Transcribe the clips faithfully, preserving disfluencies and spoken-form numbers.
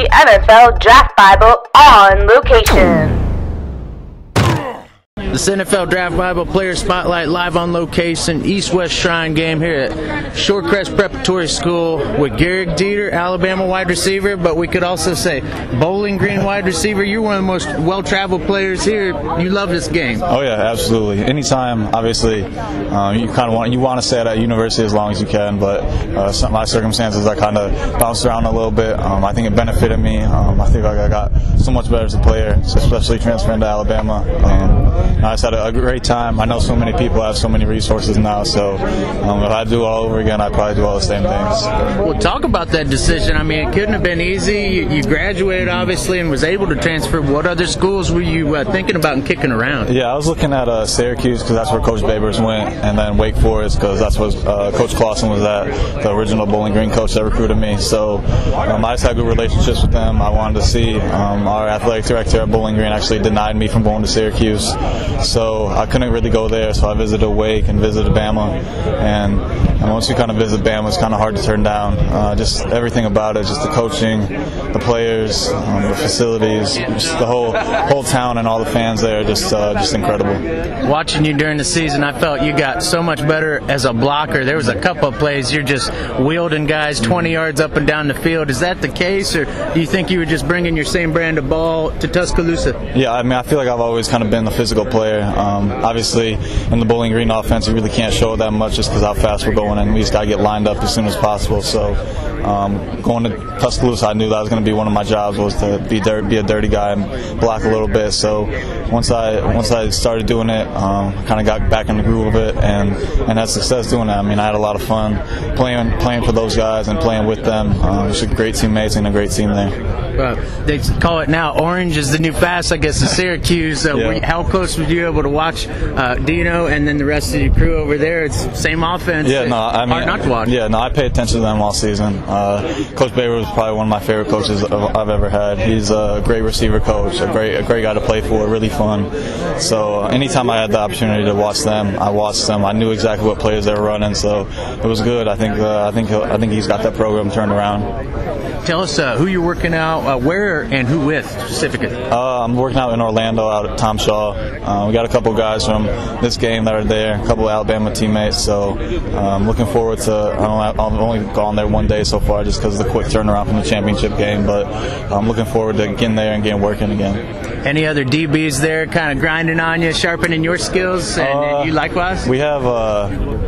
the N F L Draft Bible on location. This N F L Draft Bible Player Spotlight live on location, East-West Shrine Game here at Shorecrest Preparatory School with Gehrig Dieter, Alabama wide receiver, but we could also say Bowling Green wide receiver. You're one of the most well-traveled players here. You love this game. Oh yeah, absolutely. Anytime, obviously, um, you kind of want you want to stay at a university as long as you can, but uh, some, my circumstances, I kind of bounced around a little bit. Um, I think it benefited me. Um, I think I got so much better as a player, especially transferring to Alabama. Um, I just had a great time. I know so many people have so many resources now, so um, if I do all over again, I'd probably do all the same things. Well, talk about that decision. I mean, it couldn't have been easy. You, you graduated, obviously, and was able to transfer. What other schools were you uh, thinking about and kicking around? Yeah, I was looking at uh, Syracuse because that's where Coach Babers went, and then Wake Forest because that's where uh, Coach Claussen was at, the original Bowling Green coach that recruited me. So um, I just had good relationships with them. I wanted to see. Um, our athletic director at Bowling Green actually denied me from going to Syracuse. So I couldn't really go there, so I visited Wake and visited Bama, and, and once you kind of visit Bama, it's kind of hard to turn down. Uh, just everything about it, just the coaching, the players, um, the facilities, just the whole whole town and all the fans there, just uh, just incredible. Watching you during the season, I felt you got so much better as a blocker. There was a couple of plays you're just wielding guys twenty yards up and down the field. Is that the case, or do you think you were just bringing your same brand of ball to Tuscaloosa? Yeah, I mean, I feel like I've always kind of been the physical player. Um, obviously, in the Bowling Green offense, you really can't show it that much just because how fast we're going, and we just got to get lined up as soon as possible. So um, going to Tuscaloosa, I knew that was going to be one of my jobs, was to be dirt, be a dirty guy and block a little bit. So once I once I started doing it, um, kind of got back in the groove of it, and, and had success doing it. I mean, I had a lot of fun playing playing for those guys and playing with them. Um, just great teammates and a great team there. Uh, they call it now orange is the new fast, I guess, in Syracuse. Uh, yeah. we, how close were you able to watch uh, Dino and then the rest of your crew over there? It's the same offense. Yeah, no, I mean, hard not to watch. Yeah, no, I pay attention to them all season. Uh, Coach Babers was probably one of my favorite coaches I've ever had. He's a great receiver coach, a great, a great guy to play for, really fun. So anytime I had the opportunity to watch them, I watched them. I knew exactly what players they were running, so it was good. I think, uh, I think, he'll, I think he's got that program turned around. Tell us uh, who you're working out, uh, where, and who with specifically. Uh, I'm working out in Orlando, out at Tom Shaw. Uh, we got a couple guys from this game that are there, a couple Alabama teammates. So I'm um, looking forward to. I don't, I've only gone there one day so far, just because of the quick turnaround from the championship game. But I'm looking forward to getting there and getting working again. Any other D Bs there, kind of grinding on you, sharpening your skills, and, uh, and you likewise? We have. Uh,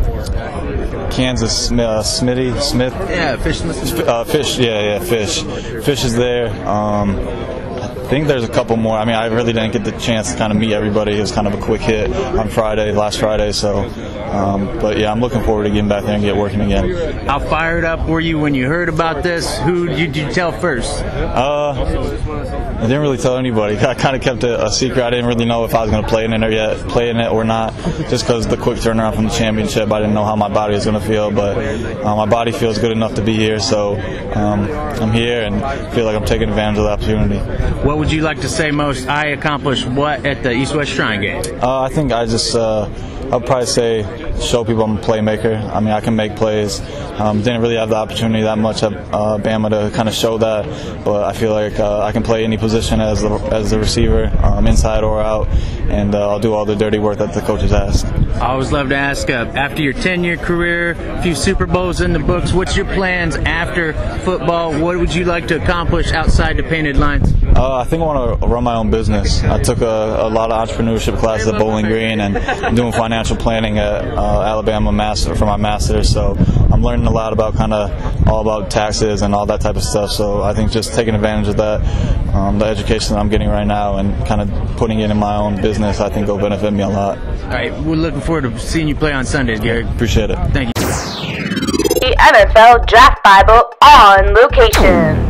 Kansas uh, Smitty Smith. Yeah, Fish. Uh, Fish. Yeah, yeah, Fish. Fish is there. Um, I think there's a couple more. I mean, I really didn't get the chance to kind of meet everybody. It was kind of a quick hit on Friday, last Friday. So, um, but yeah, I'm looking forward to getting back there and get working again. How fired up were you when you heard about this? Who did you tell first? Uh. I didn't really tell anybody. I kind of kept it a secret. I didn't really know if I was going to play in it or yet, play in it or not, just because the quick turnaround from the championship. I didn't know how my body was going to feel, but uh, my body feels good enough to be here, so um, I'm here and feel like I'm taking advantage of the opportunity. What would you like to say most? I accomplished what at the East-West Shrine Game? Uh, I think I just, uh, I'll probably say, show people I'm a playmaker. I mean, I can make plays. Um, didn't really have the opportunity that much at uh, Bama to kind of show that, but I feel like uh, I can play any position. Position as the as the receiver, um, inside or out, and uh, I'll do all the dirty work that the coaches ask. I always love to ask, uh, after your ten-year career, a few Super Bowls in the books, what's your plans after football? What would you like to accomplish outside the painted lines? Uh, I think I want to run my own business. I took a, a lot of entrepreneurship classes at Bowling Green and doing financial planning at uh, Alabama Master for my master's. So I'm learning a lot about kind of all about taxes and all that type of stuff. So I think just taking advantage of that, um, the education that I'm getting right now, and kind of putting it in my own business, I think will benefit me a lot. All right, we're looking forward to seeing you play on Sundays, Gehrig. Appreciate it. Thank you. The N F L Draft Bible on location.